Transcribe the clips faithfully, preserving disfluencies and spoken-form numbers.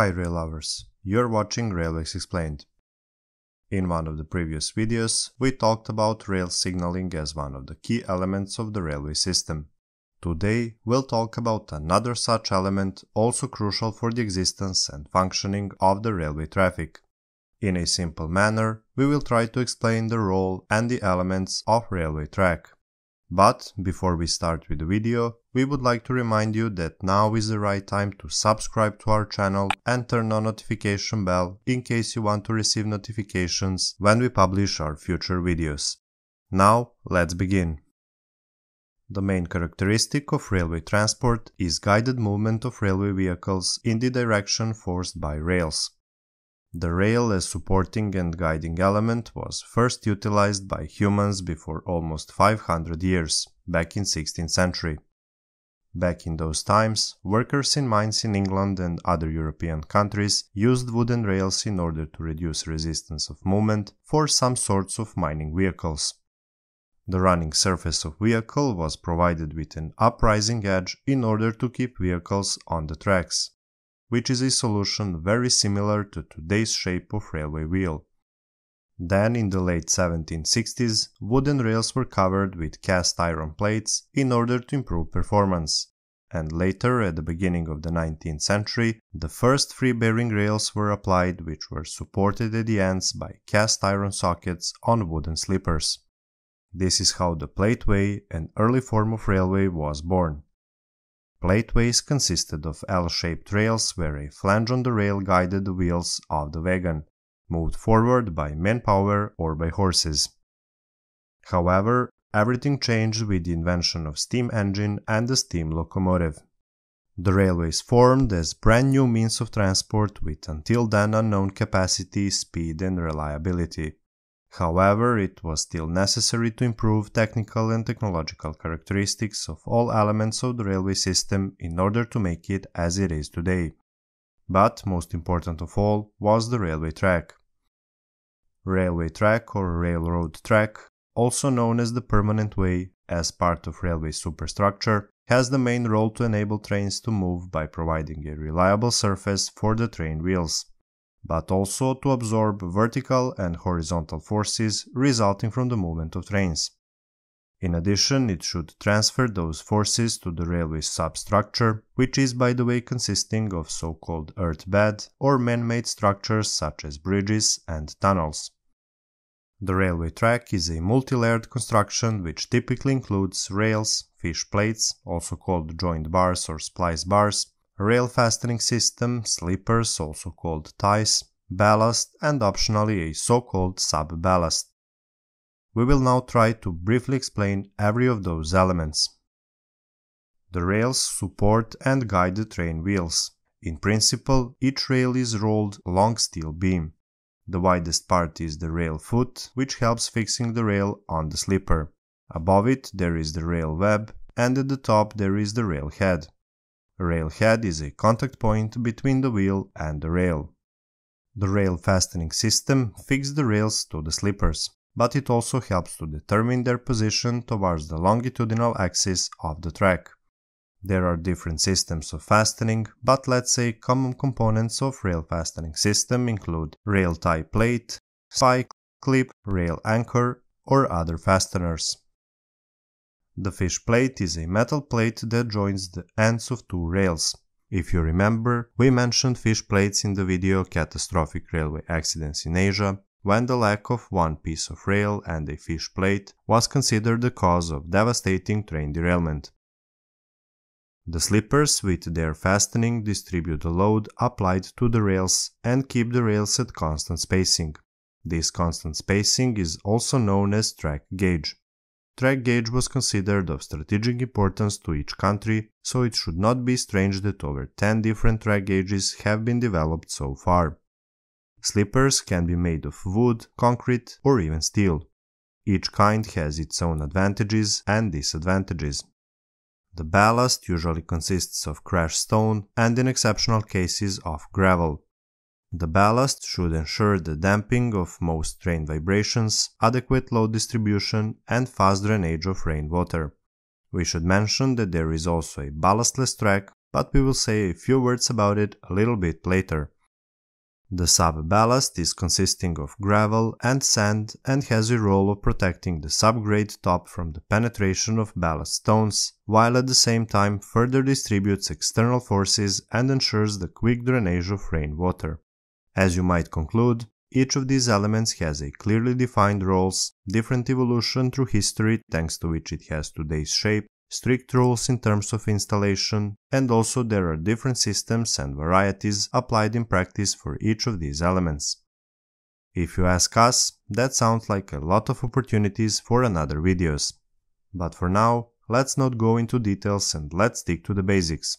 Hi rail lovers, you're watching Railways Explained. In one of the previous videos, we talked about rail signaling as one of the key elements of the railway system. Today, we'll talk about another such element, also crucial for the existence and functioning of the railway traffic. In a simple manner, we will try to explain the role and the elements of railway track. But before we start with the video, we would like to remind you that now is the right time to subscribe to our channel and turn on notification bell in case you want to receive notifications when we publish our future videos. Now, let's begin. The main characteristic of railway transport is guided movement of railway vehicles in the direction forced by rails. The rail as supporting and guiding element was first utilized by humans before almost five hundred years, back in sixteenth century. Back in those times, workers in mines in England and other European countries used wooden rails in order to reduce resistance of movement for some sorts of mining vehicles. The running surface of vehicle was provided with an uprising edge in order to keep vehicles on the tracks, which is a solution very similar to today's shape of railway wheel. Then, in the late seventeen sixties, wooden rails were covered with cast iron plates in order to improve performance. And later, at the beginning of the nineteenth century, the first free-bearing rails were applied, which were supported at the ends by cast iron sockets on wooden sleepers. This is how the plateway, an early form of railway, was born. Plateways consisted of L-shaped rails where a flange on the rail guided the wheels of the wagon, moved forward by manpower or by horses. However, everything changed with the invention of steam engine and the steam locomotive. The railways formed as brand new means of transport with until then unknown capacity, speed and reliability. However, it was still necessary to improve technical and technological characteristics of all elements of the railway system in order to make it as it is today. But most important of all was the railway track. Railway track or railroad track, also known as the permanent way, as part of railway superstructure, has the main role to enable trains to move by providing a reliable surface for the train wheels, but also to absorb vertical and horizontal forces resulting from the movement of trains. In addition, it should transfer those forces to the railway substructure, which is by the way consisting of so-called earthbed or man-made structures such as bridges and tunnels. The railway track is a multi-layered construction which typically includes rails, fish plates, also called joint bars or splice bars, rail fastening system, sleepers, also called ties, ballast, and optionally a so-called sub-ballast. We will now try to briefly explain every of those elements. The rails support and guide the train wheels. In principle, each rail is rolled along steel beam. The widest part is the rail foot, which helps fixing the rail on the sleeper. Above it there is the rail web, and at the top there is the rail head. Railhead is a contact point between the wheel and the rail. The rail fastening system fixes the rails to the sleepers, but it also helps to determine their position towards the longitudinal axis of the track. There are different systems of fastening, but let's say common components of rail fastening system include rail tie plate, spike, clip, rail anchor, or other fasteners. The fish plate is a metal plate that joins the ends of two rails. If you remember, we mentioned fish plates in the video Catastrophic Railway Accidents in Asia, when the lack of one piece of rail and a fish plate was considered the cause of devastating train derailment. The sleepers with their fastening distribute the load applied to the rails and keep the rails at constant spacing. This constant spacing is also known as track gauge. Track gauge was considered of strategic importance to each country, so it should not be strange that over ten different track gauges have been developed so far. Sleepers can be made of wood, concrete, or even steel. Each kind has its own advantages and disadvantages. The ballast usually consists of crushed stone and, in exceptional cases, of gravel. The ballast should ensure the damping of most train vibrations, adequate load distribution, and fast drainage of rainwater. We should mention that there is also a ballast-less track, but we will say a few words about it a little bit later. The sub-ballast is consisting of gravel and sand and has a role of protecting the subgrade top from the penetration of ballast stones, while at the same time further distributes external forces and ensures the quick drainage of rainwater. As you might conclude, each of these elements has a clearly defined roles, different evolution through history thanks to which it has today's shape, strict rules in terms of installation, and also there are different systems and varieties applied in practice for each of these elements. If you ask us, that sounds like a lot of opportunities for another videos. But for now, let's not go into details and let's stick to the basics.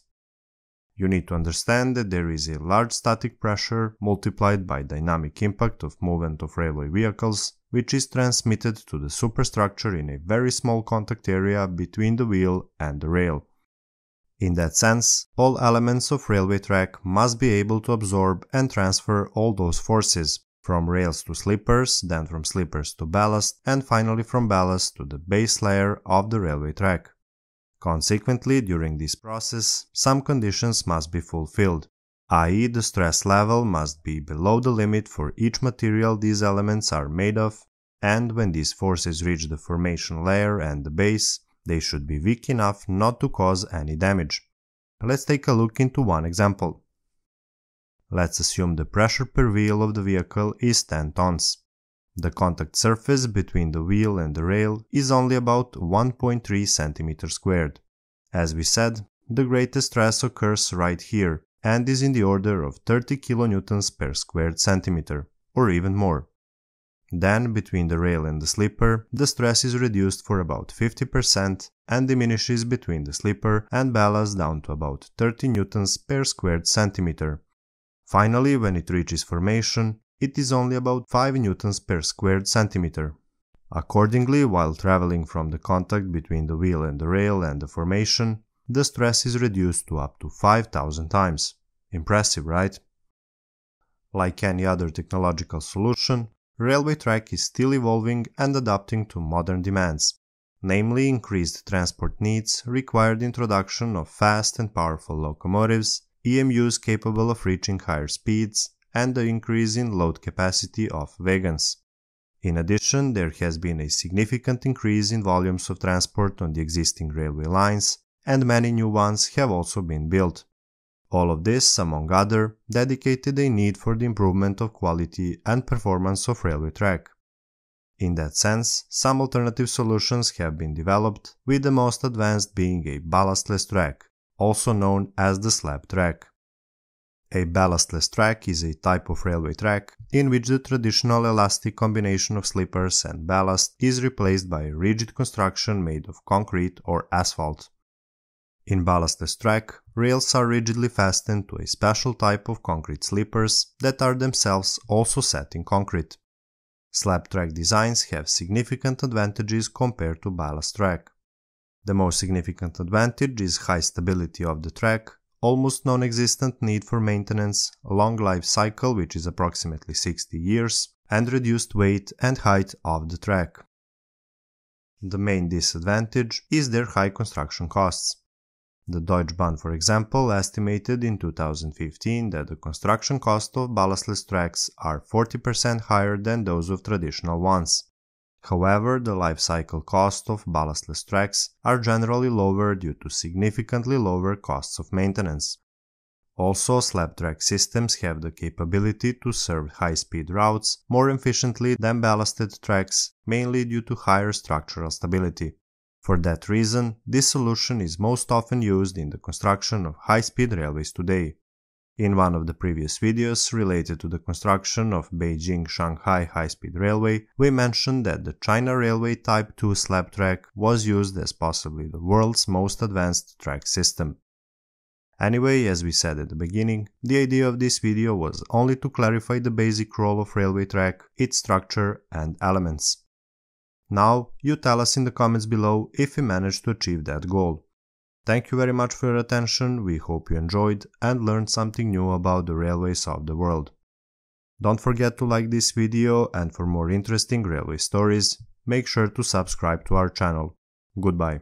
You need to understand that there is a large static pressure multiplied by dynamic impact of movement of railway vehicles, which is transmitted to the superstructure in a very small contact area between the wheel and the rail. In that sense, all elements of railway track must be able to absorb and transfer all those forces, from rails to sleepers, then from sleepers to ballast, and finally from ballast to the base layer of the railway track. Consequently, during this process, some conditions must be fulfilled, that is the stress level must be below the limit for each material these elements are made of, and when these forces reach the formation layer and the base, they should be weak enough not to cause any damage. Let's take a look into one example. Let's assume the pressure per wheel of the vehicle is ten tons. The contact surface between the wheel and the rail is only about one point three centimeters squared. As we said, the greatest stress occurs right here and is in the order of thirty kilonewtons per squared centimeter, or even more. Then, between the rail and the sleeper, the stress is reduced for about fifty percent and diminishes between the sleeper and ballast down to about thirty newtons per squared centimeter. Finally, when it reaches formation, it is only about five newtons per squared centimeter. Accordingly, while traveling from the contact between the wheel and the rail and the formation, the stress is reduced to up to five thousand times. Impressive, right? Like any other technological solution, railway track is still evolving and adapting to modern demands. Namely, increased transport needs required introduction of fast and powerful locomotives, E M Us capable of reaching higher speeds, and the increase in load capacity of wagons. In addition, there has been a significant increase in volumes of transport on the existing railway lines, and many new ones have also been built. All of this, among other, dedicated a need for the improvement of quality and performance of railway track. In that sense, some alternative solutions have been developed, with the most advanced being a ballast-less track, also known as the slab track. A ballast-less track is a type of railway track in which the traditional elastic combination of sleepers and ballast is replaced by a rigid construction made of concrete or asphalt. In ballast-less track, rails are rigidly fastened to a special type of concrete sleepers that are themselves also set in concrete. Slab track designs have significant advantages compared to ballast track. The most significant advantage is high stability of the track, almost non-existent need for maintenance, long life cycle which is approximately sixty years, and reduced weight and height of the track. The main disadvantage is their high construction costs. The Deutsche Bahn, for example, estimated in two thousand fifteen that the construction cost of ballastless tracks are forty percent higher than those of traditional ones. However, the life cycle cost of ballastless tracks are generally lower due to significantly lower costs of maintenance. Also, slab track systems have the capability to serve high-speed routes more efficiently than ballasted tracks, mainly due to higher structural stability. For that reason, this solution is most often used in the construction of high-speed railways today. In one of the previous videos related to the construction of Beijing-Shanghai high-speed railway, we mentioned that the China Railway Type two slab track was used as possibly the world's most advanced track system. Anyway, as we said at the beginning, the idea of this video was only to clarify the basic role of railway track, its structure and elements. Now, you tell us in the comments below if we managed to achieve that goal. Thank you very much for your attention, we hope you enjoyed and learned something new about the railways of the world. Don't forget to like this video, and for more interesting railway stories, make sure to subscribe to our channel. Goodbye.